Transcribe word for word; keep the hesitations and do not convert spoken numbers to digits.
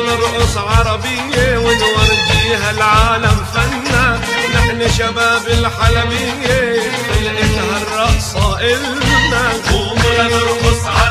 نرقص عربية ونورجيها العالم فنا، نحن شباب الحلبية خلقتها الرقصة إلنا. قوموا لنرقص عربية